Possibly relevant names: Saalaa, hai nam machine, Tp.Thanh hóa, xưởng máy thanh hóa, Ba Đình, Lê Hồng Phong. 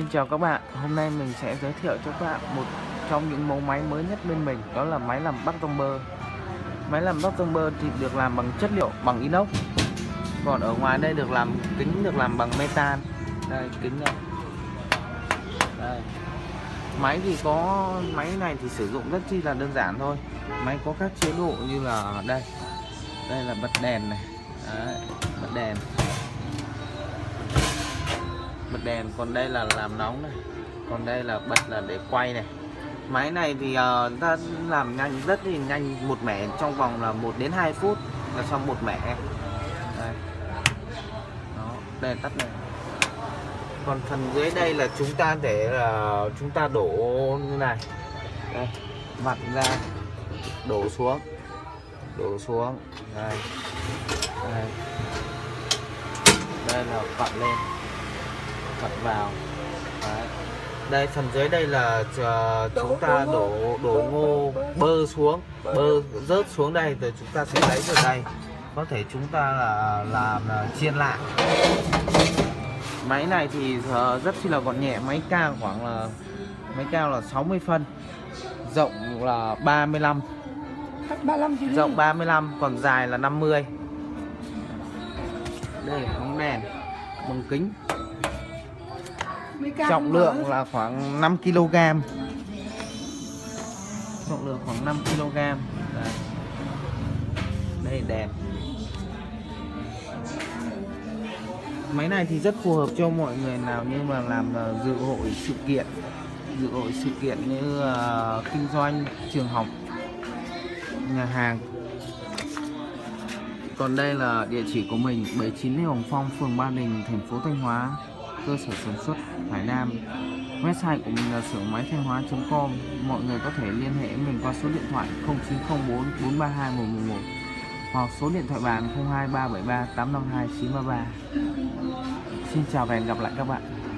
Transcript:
Xin chào các bạn, hôm nay mình sẽ giới thiệu cho các bạn một trong những mẫu máy mới nhất bên mình, đó là máy làm bắc tông bơ. Máy làm bắc tông bơ thì được làm bằng chất liệu bằng inox, còn ở ngoài đây được làm bằng metan. Đây, kính này. Đây. Máy này thì sử dụng rất chi là đơn giản thôi. Máy có các chế độ như là đây là bật đèn này. Đấy, bật đèn, còn đây là làm nóng này, còn đây là bật là để quay này. Máy này thì ta làm nhanh, rất là nhanh, một mẻ trong vòng là 1 đến 2 phút là xong một mẻ. Đây. Đó, đèn tắt này. Còn phần dưới đây là chúng ta để là chúng ta đổ như này. Đây, vặn ra, đổ xuống. Đây. Đây. Đây là vặn lên, vặn vào. Đấy. Đây, phần dưới đây là chúng ta đổ ngô bơ xuống, bơ rớt xuống đây rồi chúng ta sẽ lấy vào đây, có thể chúng ta là làm chiên lại. Máy này thì rất là gọn nhẹ, máy cao là 60 phân, rộng là 35, còn dài là 50. Đây là bóng đèn bằng kính. Trọng lượng là khoảng 5 kg. Trọng lượng khoảng 5 kg. Đây, đây đèn. Máy này thì rất phù hợp cho mọi người nào như mà làm dự hội sự kiện như kinh doanh, trường học, nhà hàng. Còn đây là địa chỉ của mình, 79 Lê Hồng Phong, phường Ba Đình, thành phố Thanh Hóa. Cơ sở sản xuất Hải Nam. Website của mình là xưởng máy thanh hóa.com. Mọi người có thể liên hệ mình qua số điện thoại 0904 432 111 hoặc số điện thoại bàn 02373 852 933. Xin chào và hẹn gặp lại các bạn.